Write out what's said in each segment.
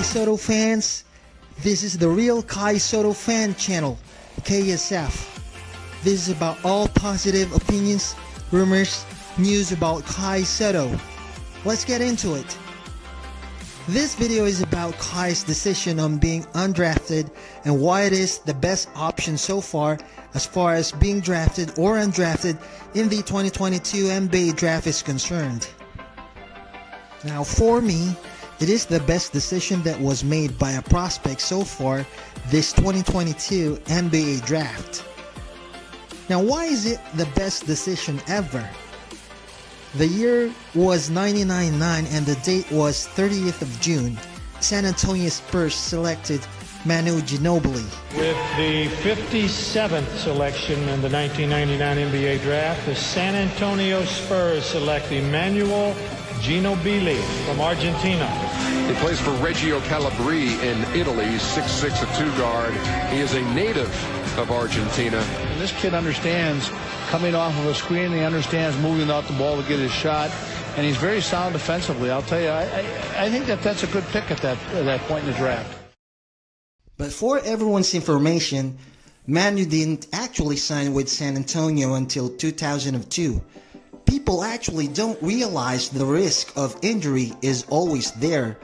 Sotto fans, this is the Real Kai Sotto Fan Channel, KSF. This is about all positive opinions, rumors, news about Kai Sotto. Let's get into it. This video is about Kai's decision on being undrafted and why it is the best option so far as being drafted or undrafted in the 2022 NBA draft is concerned. Now for me, it is the best decision that was made by a prospect so far this 2022 NBA draft. Now why is it the best decision ever? The year was 1999 and the date was 30th of June. San Antonio Spurs selected Manu Ginobili. With the 57th selection in the 1999 NBA draft, the San Antonio Spurs select Emmanuel Ginobili from Argentina. He plays for Reggio Calabria in Italy, 6'6", a two-guard. He is a native of Argentina. And this kid understands coming off of a screen. He understands moving out the ball to get his shot, and he's very sound defensively. I'll tell you, I think that's a good pick at that point in the draft. But for everyone's information, Manu didn't actually sign with San Antonio until 2002. People actually don't realize the risk of injury is always there,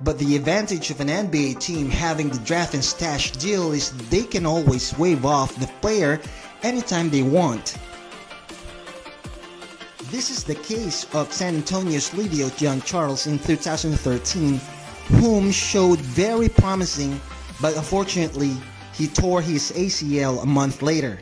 but the advantage of an NBA team having the draft and stash deal is they can always waive off the player anytime they want. This is the case of San Antonio's Livio Jean-Charles in 2013, whom showed very promising, but unfortunately he tore his ACL a month later.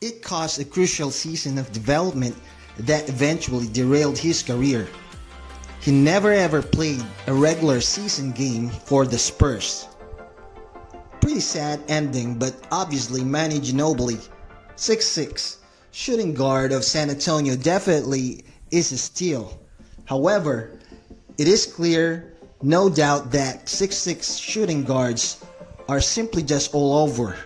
It caused a crucial season of development that eventually derailed his career. He never ever played a regular season game for the Spurs. Pretty sad ending, but obviously Manu Ginobili, 6'6", shooting guard of San Antonio, definitely is a steal. However, it is clear, no doubt, that 6'6" shooting guards are simply just all over.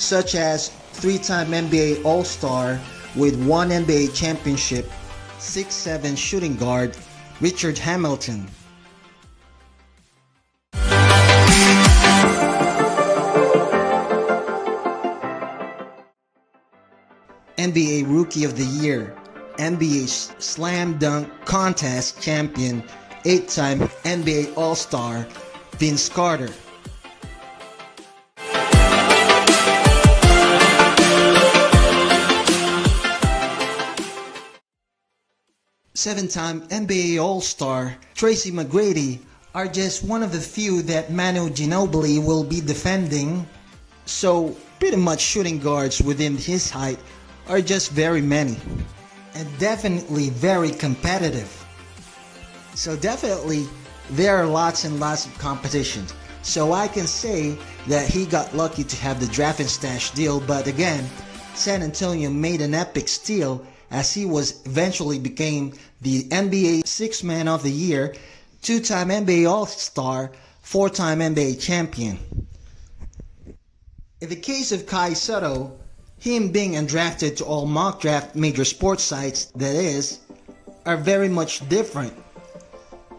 Such as three-time NBA All-Star with one NBA championship, 6'7" shooting guard Richard Hamilton. NBA Rookie of the Year, NBA Slam Dunk Contest champion, 8-time NBA All-Star Vince Carter. Seven-time NBA All-Star Tracy McGrady are just one of the few that Manu Ginobili will be defending, so pretty much shooting guards within his height are just very many, and definitely very competitive. So definitely there are lots and lots of competition, so I can say that he got lucky to have the draft and stash deal, but again, San Antonio made an epic steal as he was eventually became the NBA Sixth Man of the Year, two-time NBA All-Star, four-time NBA champion. In the case of Kai Sotto, him being undrafted to all mock draft major sports sites, that is, are very much different.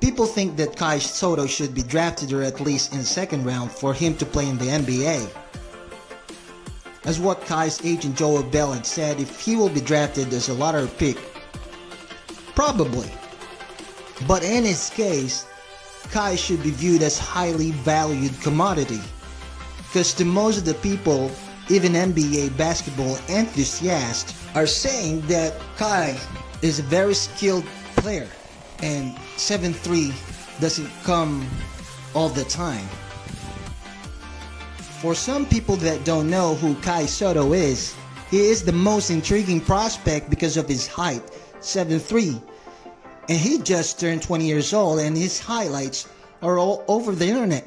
People think that Kai Sotto should be drafted or at least in the second round for him to play in the NBA. As what Kai's agent Joel Bell had said, if he will be drafted as a lottery pick, Probably. But in his case, Kai should be viewed as highly valued commodity. Because to most of the people, even NBA basketball enthusiasts, are saying that Kai is a very skilled player and 7-3 doesn't come all the time. For some people that don't know who Kai Sotto is, he is the most intriguing prospect because of his height, 7'3", and he just turned 20 years old, and his highlights are all over the internet.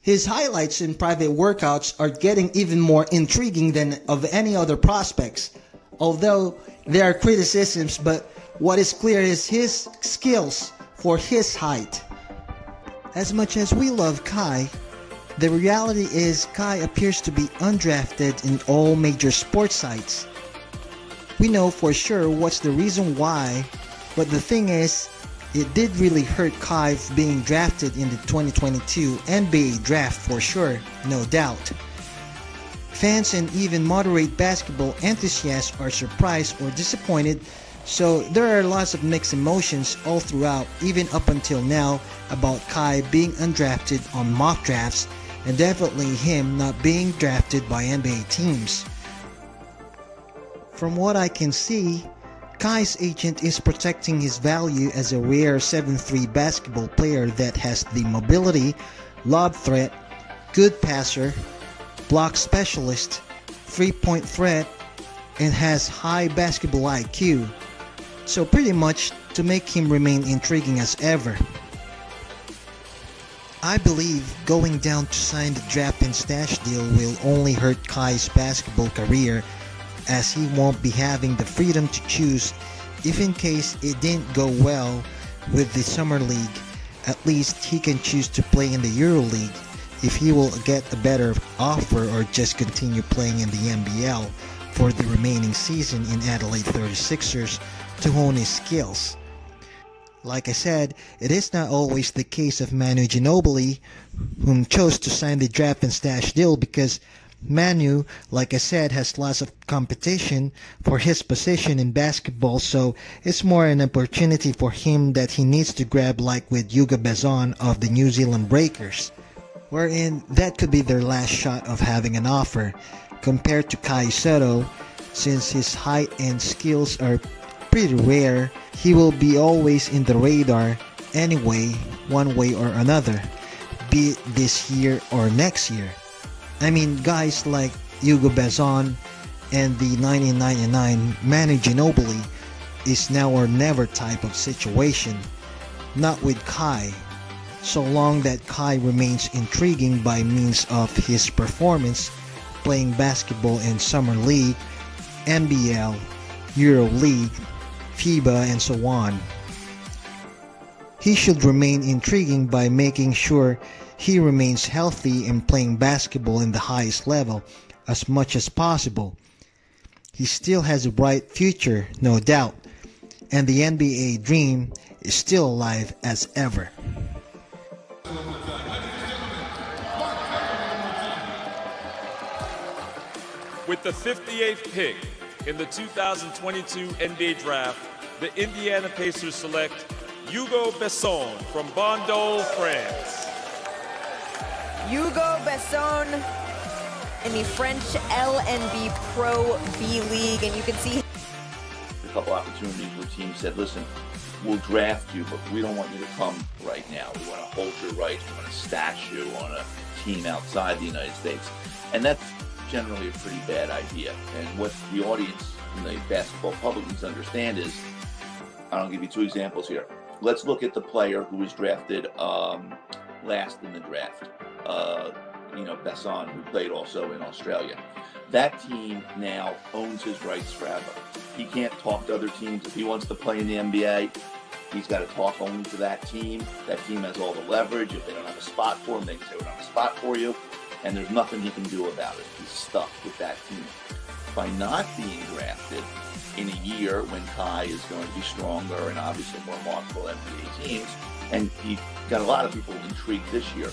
His highlights in private workouts are getting even more intriguing than of any other prospects, although there are criticisms, but what is clear is his skills for his height. As much as we love Kai, the reality is Kai appears to be undrafted in all major sports sites. We know for sure what's the reason why, but the thing is, it did really hurt Kai being drafted in the 2022 NBA draft for sure, no doubt. Fans and even moderate basketball enthusiasts are surprised or disappointed, so there are lots of mixed emotions all throughout, even up until now, about Kai being undrafted on mock drafts and definitely him not being drafted by NBA teams. From what I can see, Kai's agent is protecting his value as a rare 7'3" basketball player that has the mobility, lob threat, good passer, block specialist, three-point threat, and has high basketball IQ. So pretty much to make him remain intriguing as ever. I believe going down to sign the draft and stash deal will only hurt Kai's basketball career, as he won't be having the freedom to choose if in case it didn't go well with the Summer League. At least he can choose to play in the EuroLeague if he will get a better offer, or just continue playing in the NBL for the remaining season in Adelaide 36ers to hone his skills. Like I said, it is not always the case of Manu Ginobili, whom chose to sign the draft and stash deal, because Manu, like I said, has lots of competition for his position in basketball, so it's more an opportunity for him that he needs to grab, like with Yuga Bazan of the New Zealand Breakers, wherein that could be their last shot of having an offer, compared to Kai Sotto, since his height and skills are pretty rare. He will be always in the radar anyway, one way or another, be it this year or next year. I mean, guys like Hugo Besson and the 1999 Manu Ginobili is now or never type of situation. Not with Kai, so long that Kai remains intriguing by means of his performance playing basketball in Summer League, NBL, EuroLeague, FIBA, and so on. He should remain intriguing by making sure he remains healthy and playing basketball in the highest level as much as possible. He still has a bright future, no doubt, and the NBA dream is still alive as ever. With the 58th pick in the 2022 NBA Draft, the Indiana Pacers select Hugo Besson from Bordeaux, France. Hugo Besson in the French LNB Pro B League, and you can see a couple opportunities where teams said, listen, we'll draft you, but we don't want you to come right now. We want to hold your rights. We want to stash you on a team outside the United States. And that's generally a pretty bad idea. And what the audience and the basketball public needs to understand is, I'll give you two examples here. Let's look at the player who was drafted last in the draft. Besson, who played also in Australia. That team now owns his rights forever. He can't talk to other teams. If he wants to play in the NBA, he's got to talk only to that team. That team has all the leverage. If they don't have a spot for him, they can say, we don't have a spot for you. And there's nothing he can do about it. He's stuck with that team. By not being drafted in a year when Kai is going to be stronger and obviously more marketable NBA teams, and he got a lot of people intrigued this year,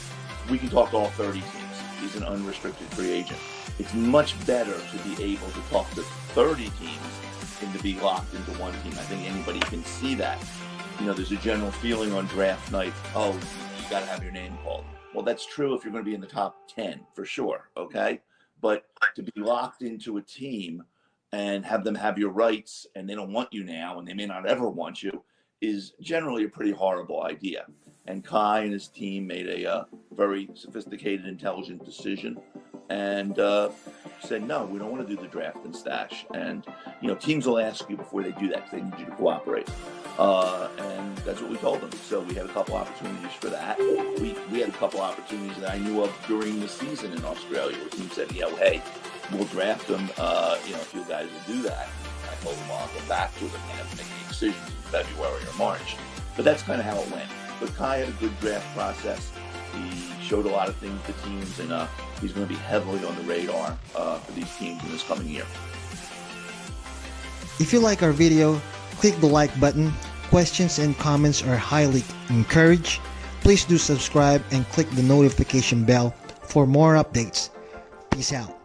we can talk to all 30 teams. He's an unrestricted free agent. It's much better to be able to talk to 30 teams in the to be locked into one team. I think anybody can see that. You know, there's a general feeling on draft night, oh, you got to have your name called. Well, that's true if you're going to be in the top 10, for sure, okay? But to be locked into a team and have them have your rights and they don't want you now and they may not ever want you is generally a pretty horrible idea. And Kai and his team made a very sophisticated, intelligent decision and said, no, we don't want to do the draft and stash. And, you know, teams will ask you before they do that because they need you to cooperate. And that's what we told them. So we had a couple opportunities for that. We had a couple opportunities that I knew of during the season in Australia where teams said, you know, hey, we'll draft them, you know, if you guys will do that. I told them, well, I'll go back to them and have to make any decisions in February or March. But that's kind of how it went. But Kai had a good draft process. He showed a lot of things to teams, and he's going to be heavily on the radar for these teams in this coming year. If you like our video, click the like button. Questions and comments are highly encouraged. Please do subscribe and click the notification bell for more updates. Peace out.